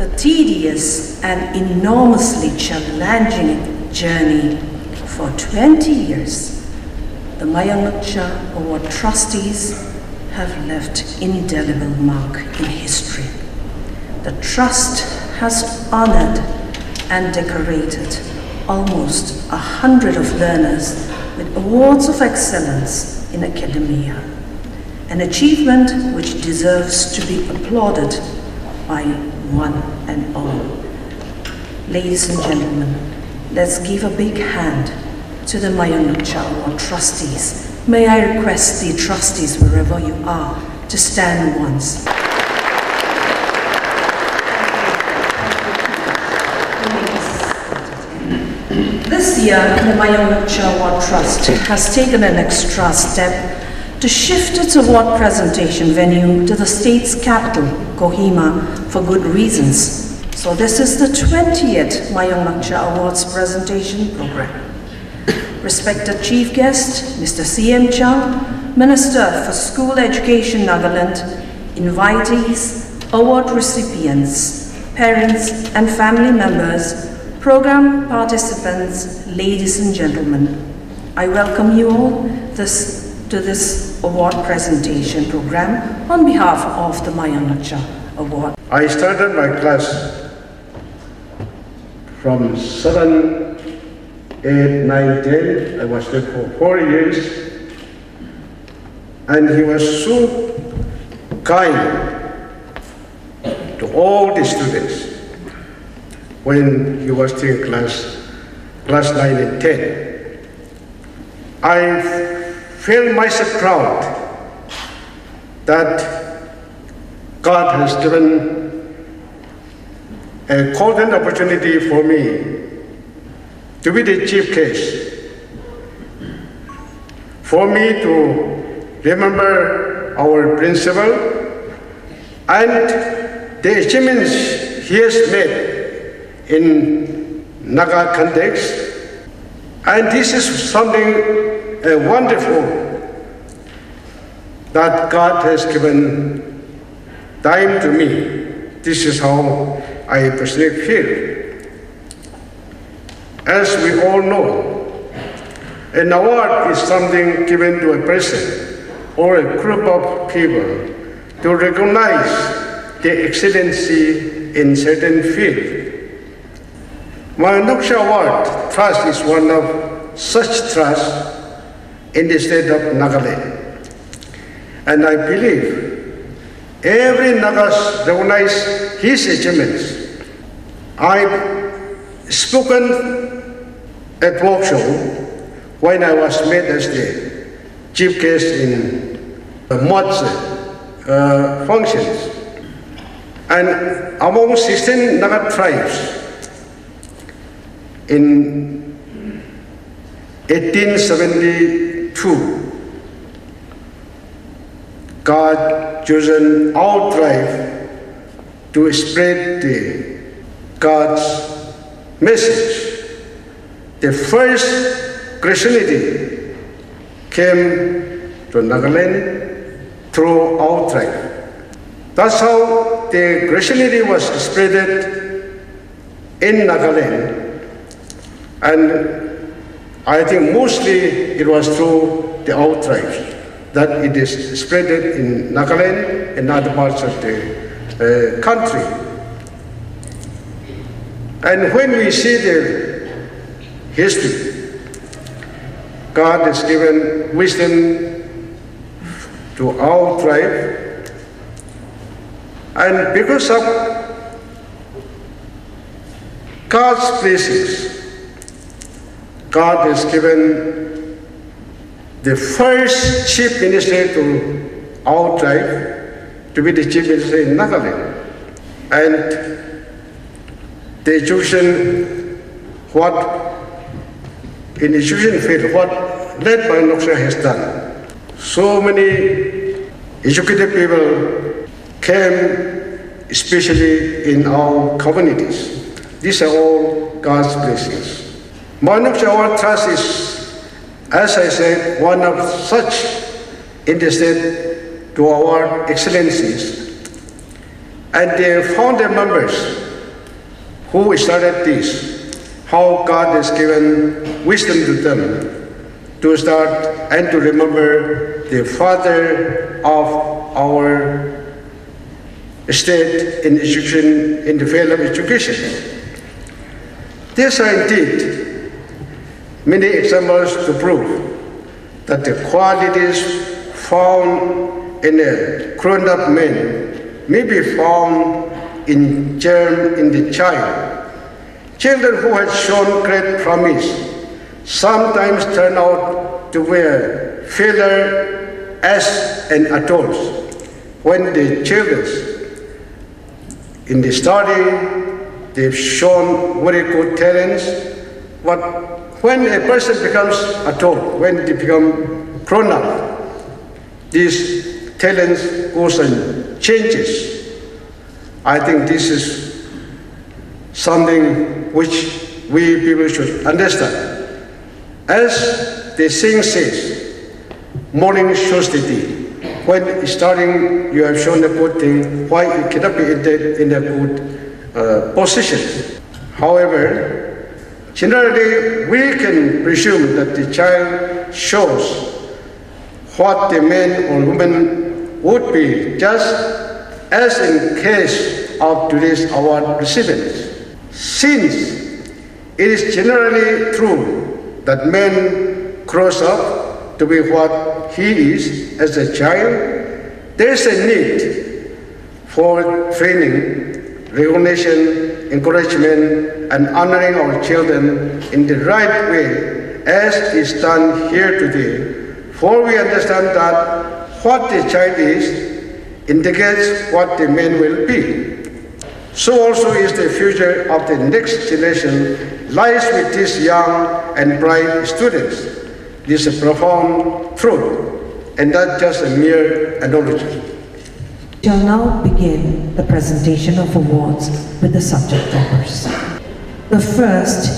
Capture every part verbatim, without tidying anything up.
the tedious and enormously challenging journey for twenty years, the Mayangnokcha Award trustees have left indelible mark in history. The trust has honored and decorated almost a hundred of learners with awards of excellence in academia, an achievement which deserves to be applauded by one and all. Ladies and gentlemen, let's give a big hand to the Mayangnokcha Award trustees. May I request the trustees, wherever you are, to stand once. This year, the Mayangnokcha Award Trust has taken an extra step to shift its award presentation venue to the state's capital, Kohima, for good reasons. So this is the twentieth Mayangnokcha Awards presentation program. Respected Chief Guest, Mister C. M. Chang, Minister for School Education Nagaland, invitees, award recipients, parents and family members, program participants, ladies and gentlemen, I welcome you all this, to this award presentation program on behalf of the Mayangnokcha Award. I started my class from seven eight, nine, ten, I was there for four years, and he was so kind to all the students when he was still in class, class nine and ten. I feel myself proud that God has given a golden opportunity for me to be the chief case, for me to remember our principal and the achievements he has made in Naga context. And this is something uh, wonderful that God has given time to me. This is how I personally feel. As we all know, an award is something given to a person or a group of people to recognize the excellency in certain field. Mayangnokcha Award Trust is one of such trusts in the state of Nagaland. And I believe every Nagas recognizes his achievements. I've spoken at Mokokchung, when I was made as the chief guest in uh, Motse uh, functions, and among sixteen Naga tribes in eighteen seventy-two, God chosen our tribe to spread the God's message. The first Christianity came to Nagaland through our tribe. That's how the Christianity was spread in Nagaland. And I think mostly it was through the our tribes that it is spread in Nagaland and other parts of the uh, country. And when we see the history, God has given wisdom to our tribe, and because of God's blessings, God has given the first chief minister to our tribe to be the chief minister in Nagaland, and the Egyptian what in education field, what that Mayangnokcha has done. So many educated people came, especially in our communities. These are all God's blessings. Mayangnokcha Award Trust is, as I said, one of such in the state to award excellencies. And the founder members who started this, how God has given wisdom to them to start and to remember the father of our state in education, in the field of education. These are indeed many examples to prove that the qualities found in a grown-up man may be found in germ in the child. Children who have shown great promise sometimes turn out to be a failure as an adult when the children in the study they've shown very good talents, but when a person becomes adult, when they become grown up, these talents goes and changes. I think this is something which we people should understand. As the saying says, morning shows the day. When starting, you have shown a good thing, why it cannot be in a good uh, position. However, generally, we can presume that the child shows what the man or woman would be, just as in case of today's award recipients. Since it is generally true that man grows up to be what he is as a child, there is a need for training, recognition, encouragement, and honoring our children in the right way as is done here today. For we understand that what the child is indicates what the man will be. So also is the future of the next generation lies with these young and bright students. This is a profound truth and not just a mere analogy. We shall now begin the presentation of awards with the subject matters. The first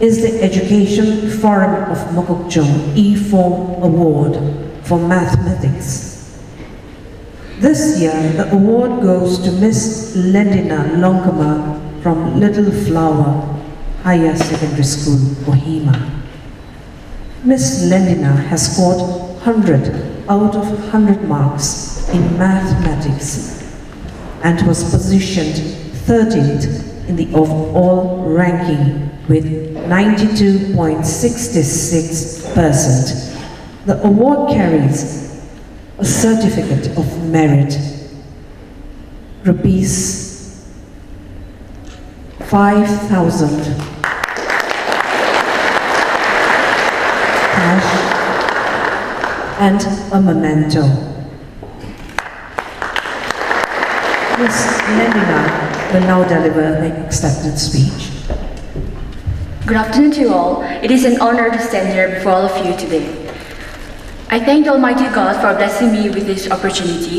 is the Education Forum of Mokokchung E four Award for Mathematics. This year, the award goes to Miss Lendina Longkama from Little Flower Higher Secondary School, Kohima. Miss Lendina has scored one hundred out of one hundred marks in mathematics and was positioned thirteenth in the overall ranking with ninety-two point six six percent. The award carries a certificate of merit, rupees five thousand cash and a memento. Miz Lendina will now deliver an acceptance speech. Good afternoon to you all. It is an honor to stand here before all of you today. I thank the Almighty God for blessing me with this opportunity.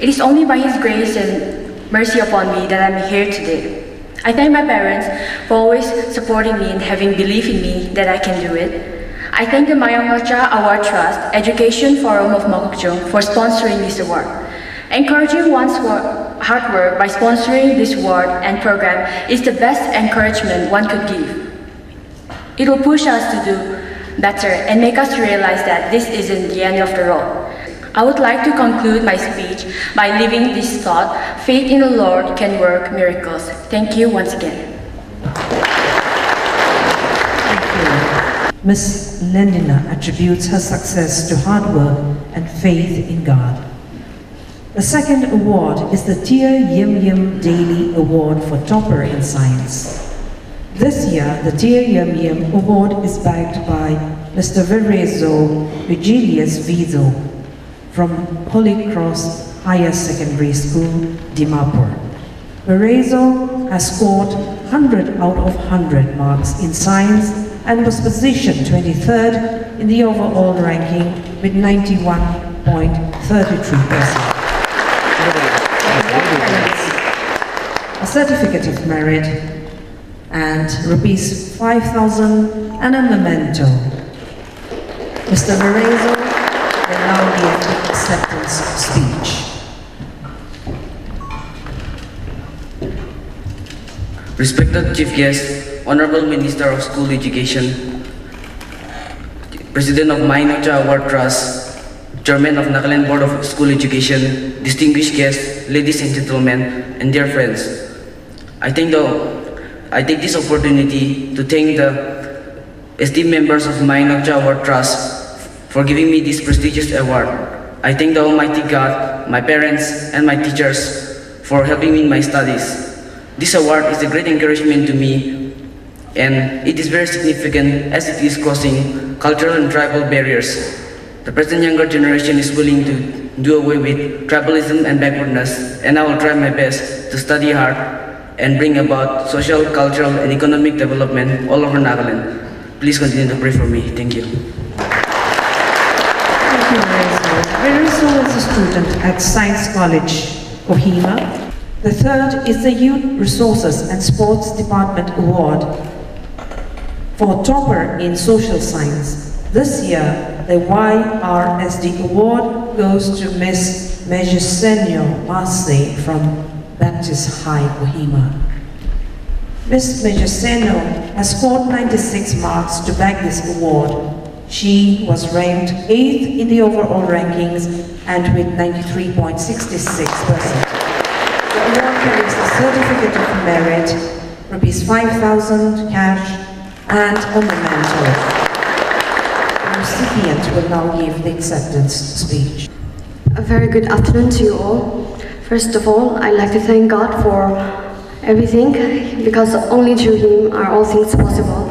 It is only by His grace and mercy upon me that I am here today. I thank my parents for always supporting me and having belief in me that I can do it. I thank the Mayangnokcha Award Trust Education Forum of Mokokchung for sponsoring this award. Encouraging one's work hard work by sponsoring this award and program is the best encouragement one could give. It will push us to do better and make us realize that this isn't the end of the road. I would like to conclude my speech by leaving this thought: faith in the Lord can work miracles. Thank you once again. Thank you. Miz Lendina attributes her success to hard work and faith in God. The second award is the Tia Yem Yem Daily Award for Topper in Science. This year, the Tia Yem Yem Award is backed by Mister Verezo Eugelius Vizo from Holy Cross Higher Secondary School, Dimapur. Verezo has scored one hundred out of one hundred marks in science and was positioned twenty-third in the overall ranking with ninety-one point three three percent. A certificate of merit and rupees five thousand and a memento. Mister Verezo will now give the acceptance speech. Respected Chief Guests, Honorable Minister of School Education, President of Mayangnokcha Award Trust, Chairman of Nagaland Board of School Education, distinguished guests, ladies and gentlemen, and dear friends, I think the I take this opportunity to thank the esteemed members of Mayangnokcha Award Trust for giving me this prestigious award. I thank the Almighty God, my parents, and my teachers for helping me in my studies. This award is a great encouragement to me, and it is very significant as it is crossing cultural and tribal barriers. The present younger generation is willing to do away with tribalism and backwardness, and I will try my best to study hard and bring about social, cultural, and economic development all over Nagaland. Please continue to pray for me. Thank you. Thank you, Verezo. Verezo is a student at Science College, Kohima. The third is the Youth Resources and Sports Department Award for Topper in Social Science. This year, the Y R S D Award goes to Miz Magiseno Masley from Baptist High, Kohima. Miz Magiseno has scored ninety-six marks to bag this award. She was ranked eighth in the overall rankings and with ninety-three point six six percent. The award carries a certificate of merit, rupees five thousand cash, and a memento. The recipient will now give the acceptance speech. A very good afternoon to you all. First of all, I'd like to thank God for everything, because only through Him are all things possible.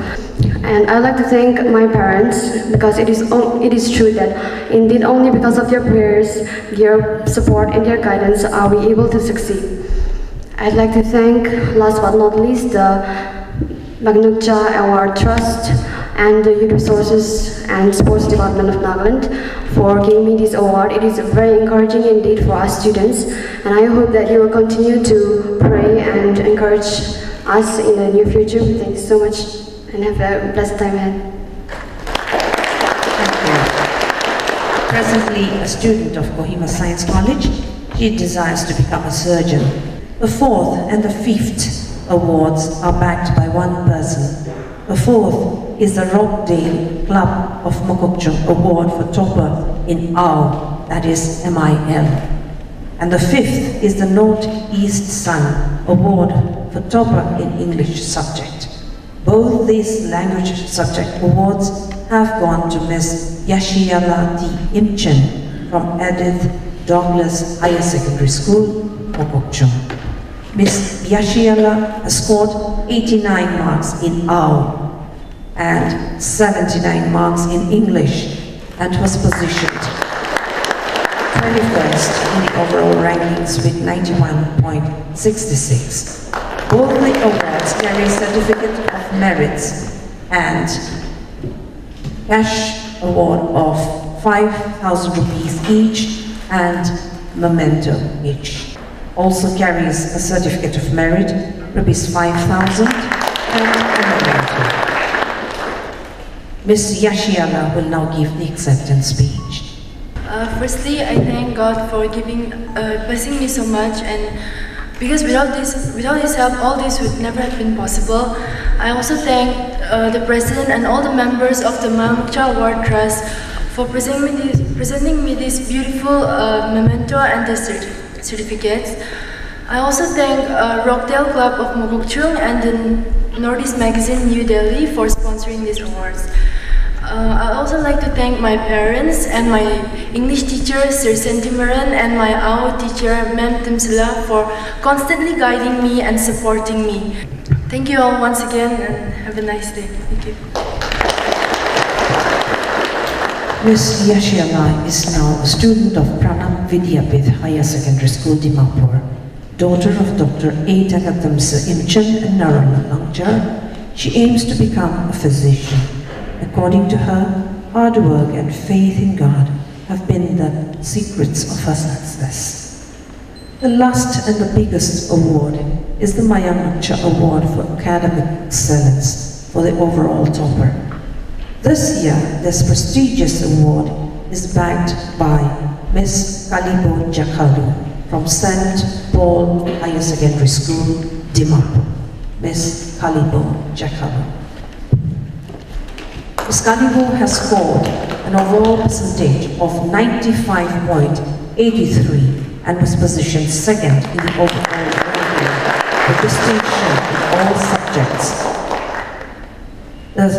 And I'd like to thank my parents, because it is, it is true that indeed only because of their prayers, their support and their guidance are we able to succeed. I'd like to thank, last but not least, the Mayangnokcha Award Trust and the Youth Resources and Sports Department of Nagaland for giving me this award. It is very encouraging indeed for our students, and I hope that you will continue to pray and encourage us in the near future. Thank you so much, and have a blessed time ahead. Thank you. Presently a student of Kohima Science College, she desires to become a surgeon. The fourth and the fifth awards are backed by one person. The fourth is the Rockdale Club of Mokokchung Award for Topper in A O, that is M I L. And the fifth is the Northeast Sun Award for Topper in English subject. Both these language subject awards have gone to Miz Yashiyala T. Imchen from Edith Douglas Higher Secondary School, Mokokchung. Miz Yashiyala has scored eighty-nine marks in A O and seventy-nine marks in English, and was positioned twenty-first in the overall rankings with ninety-one point six six. Both the awards carry certificate of merits and cash award of five thousand rupees each and memento each. Also carries a certificate of merit, rupees five thousand, and Miz Yashiyala will now give the acceptance speech. Uh, firstly, I thank God for giving, uh, blessing me so much, and because without this, without His help, all this would never have been possible. I also thank uh, the President and all the members of the Mayangnokcha Award Trust for presenting me this, presenting me this beautiful uh, memento and the certificate. certificates. I also thank uh, Rockdale Club of Mokokchung and the Northeast Magazine New Delhi for sponsoring these awards. Uh, I also like to thank my parents and my English teacher Sir Sentimaran and my A O teacher Ma'am Temsela for constantly guiding me and supporting me. Thank you all once again, and have a nice day. Thank you. Miz Yashiyala is now a student of Pranam Vidyapith Higher Secondary School, Dimapur, daughter of Doctor A. Katamsa Imchen and Narana Lankja. She aims to become a physician. According to her, hard work and faith in God have been the secrets of her success. The last and the biggest award is the Mayangnokcha Award for Academic Excellence for the overall topper. This year, this prestigious award is backed by Miz Kalibo Zhakalu from Saint Paul Higher Secondary School, Dimapur. Miz Kalibo Zhakalu. Miz Kalibo has scored an overall percentage of ninety-five point eight three and was positioned second in the overall ranking for distinction in all subjects. The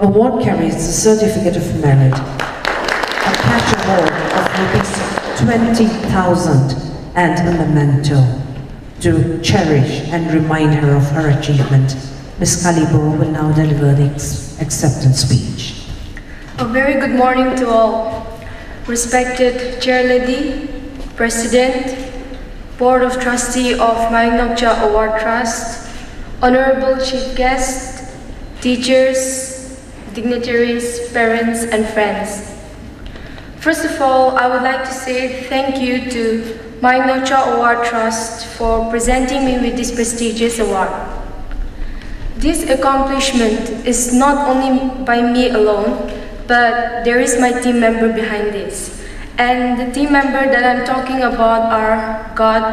award carries the Certificate of Merit, a cash award of twenty thousand and a memento to cherish and remind her of her achievement. Miz Kalibo will now deliver the acceptance speech. A very good morning to all. Respected Chairlady, President, Board of Trustee of Mayangnokcha Award Trust, Honorable Chief Guest, teachers, dignitaries, parents, and friends. First of all, I would like to say thank you to Mayangnokcha Award Trust for presenting me with this prestigious award. This accomplishment is not only by me alone, but there is my team member behind this. And the team member that I'm talking about are God,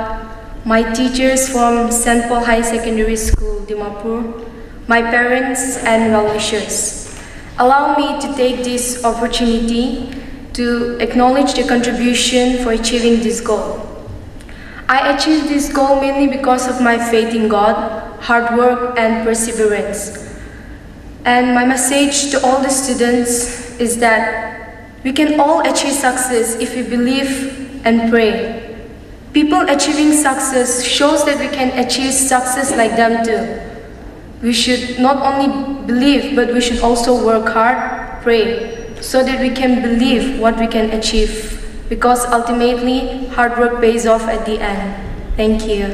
my teachers from Saint Paul High Secondary School, Dimapur, my parents, and well-wishers. Allow me to take this opportunity to acknowledge the contribution for achieving this goal. I achieved this goal mainly because of my faith in God, hard work, and perseverance. And my message to all the students is that we can all achieve success if we believe and pray. People achieving success shows that we can achieve success like them too. We should not only believe, but we should also work hard, pray, so that we can believe what we can achieve, because ultimately hard work pays off at the end. Thank you.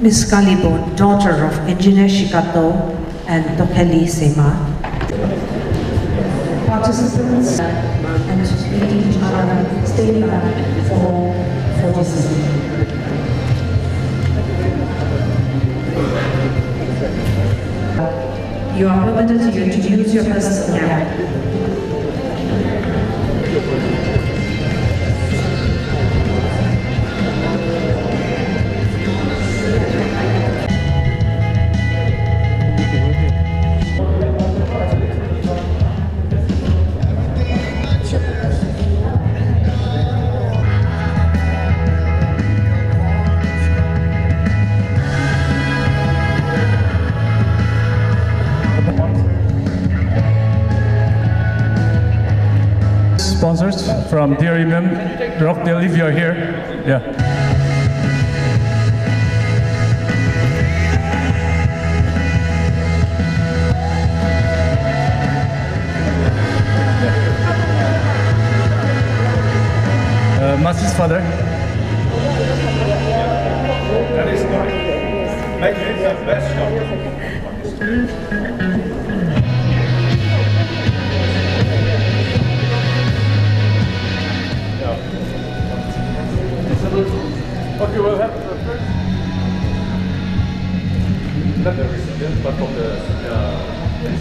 Miz Kalibo, daughter of Engineer Shikato and Tokeli Semar, participants and students are standing up for, for this. You are permitted to introduce your persons now. Sponsors from Tia Yem Yem, Rockdale, if you're here, yeah. Uh, Master's father. That is nice. Make it the best job. Okay, we'll have the first, not the recipient, but from the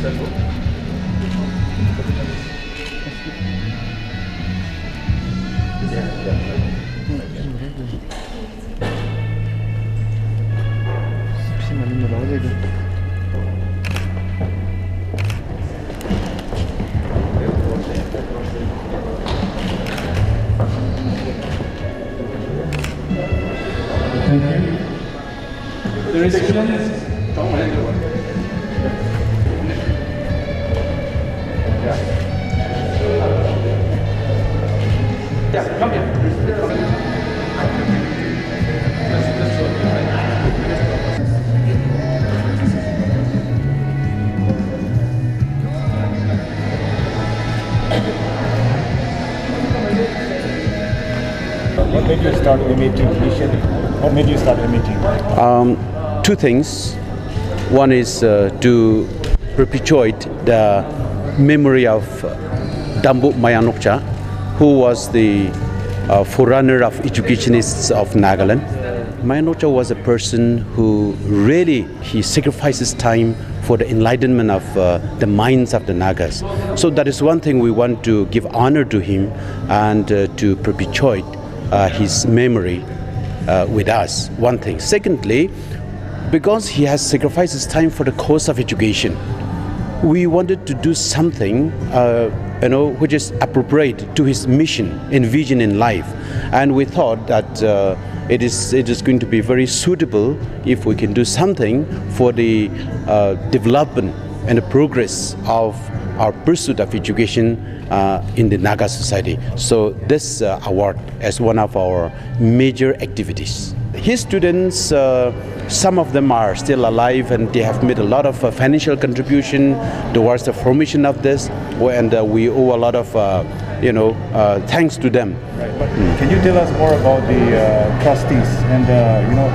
sample. Thank you. The recipient is yeah. Yeah, come here. What made you start the meeting initially? What made you start the meeting? Um, two things. One is uh, to perpetuate the memory of uh, Dambuk Mayangnokcha, who was the uh, forerunner of educationists of Nagaland. Mayangnokcha was a person who really, he sacrifices time for the enlightenment of uh, the minds of the Nagas. So that is one thing we want to give honor to him and uh, to perpetuate uh, his memory uh, with us, one thing. Secondly, because he has sacrificed his time for the cause of education, we wanted to do something uh, you know, which is appropriate to his mission and vision in life. And we thought that uh, it is, it is going to be very suitable if we can do something for the uh, development and the progress of our pursuit of education uh, in the Naga society. So this uh, award is one of our major activities. His students, uh, some of them are still alive and they have made a lot of uh, financial contribution towards the formation of this, and uh, we owe a lot of uh, you know, uh, thanks to them. Right, but mm. Can you tell us more about the uh, trustees and uh, you know,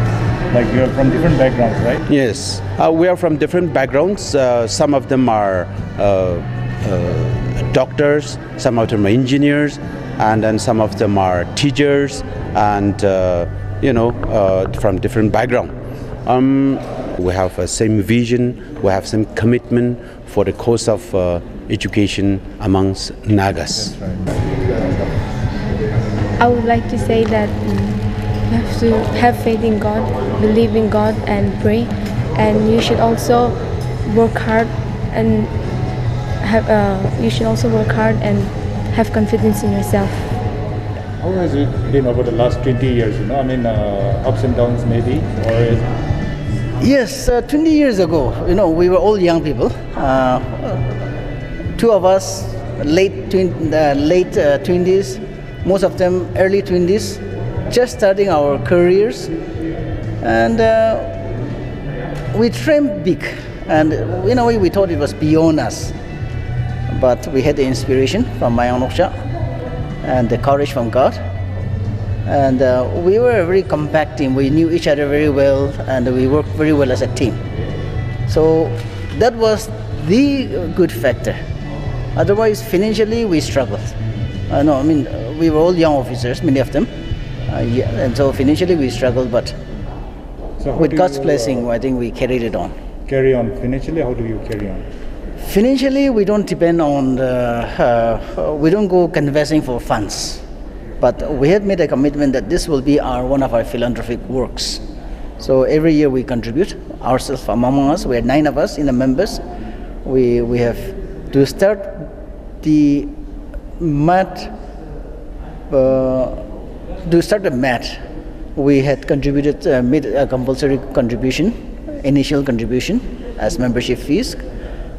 like you are from different backgrounds, right? Yes, uh, we are from different backgrounds. Uh, some of them are uh, uh, doctors, some of them are engineers, and then some of them are teachers, and uh, you know, uh, from different background. Um, we have the uh, same vision, we have same commitment for the cause of uh, education amongst Nagas. That's right. I would like to say that you have to have faith in God, believe in God and pray, and you should also work hard and have, uh, you should also work hard and have confidence in yourself. How has it been over the last twenty years, you know, I mean uh, ups and downs maybe? Or is... Yes, uh, twenty years ago, you know, we were all young people, uh, two of us late, twi uh, late uh, twenties, most of them early twenties, just starting our careers, and uh, we dreamed big, and in a way we thought it was beyond us, but we had the inspiration from Mayangnokcha and the courage from God, and uh, we were a very compact team. We knew each other very well and we worked very well as a team, so that was the good factor. Otherwise financially we struggled. uh, no, I mean we were all young officers, many of them. Uh, yeah, and so financially we struggled, but so with God's you, blessing, uh, I think we carried it on. Carry on. Financially, how do you carry on? Financially, we don't depend on, the, uh, we don't go canvassing for funds. But we have made a commitment that this will be our one of our philanthropic works. So every year we contribute ourselves from among us. We are nine of us in the members. We, we have to start the mat. Uh, To start the mat, we had contributed, uh, made a compulsory contribution, initial contribution as membership fees,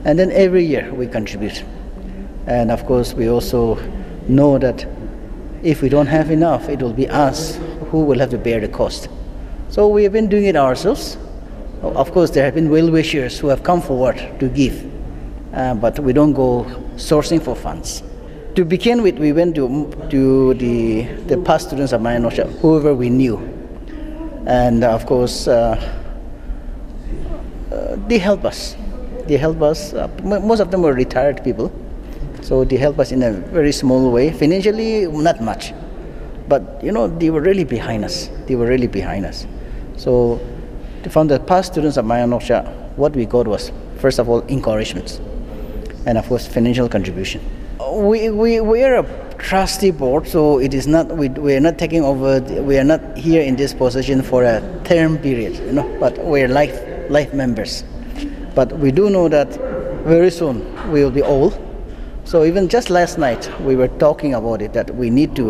and then every year we contribute. And of course we also know that if we don't have enough, it will be us who will have to bear the cost. So we have been doing it ourselves. Of course there have been well-wishers who have come forward to give, uh, but we don't go sourcing for funds. To begin with, we went to, to the, the past students of Mayangnokcha, whoever we knew. And of course, uh, uh, they helped us. They helped us. Uh, most of them were retired people. So they helped us in a very small way. Financially, not much. But, you know, they were really behind us. They were really behind us. So from the past students of Mayangnokcha, what we got was, first of all, encouragements. And of course, financial contribution. We, we, we are a trustee board, so it is not, we, we are not taking over, we are not here in this position for a term period, you know, but we are life, life members. But we do know that very soon we will be old. So even just last night we were talking about it, that we need to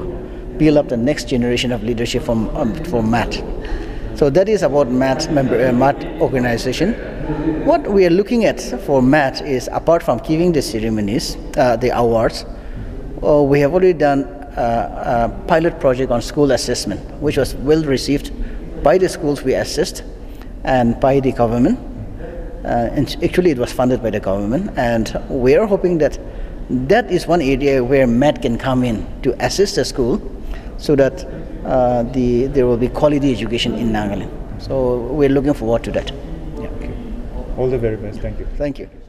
build up the next generation of leadership from, um, from M A T. So that is about M A T, member, uh, M A T organization. What we are looking at for M A T is, apart from giving the ceremonies, uh, the awards, uh, we have already done uh, a pilot project on school assessment, which was well received by the schools we assist and by the government. Uh, and actually, it was funded by the government, and we are hoping that that is one area where M A T can come in to assist the school, so that uh, the there will be quality education in Nagaland. So we're looking forward to that. All the very best. Thank you. Thank you.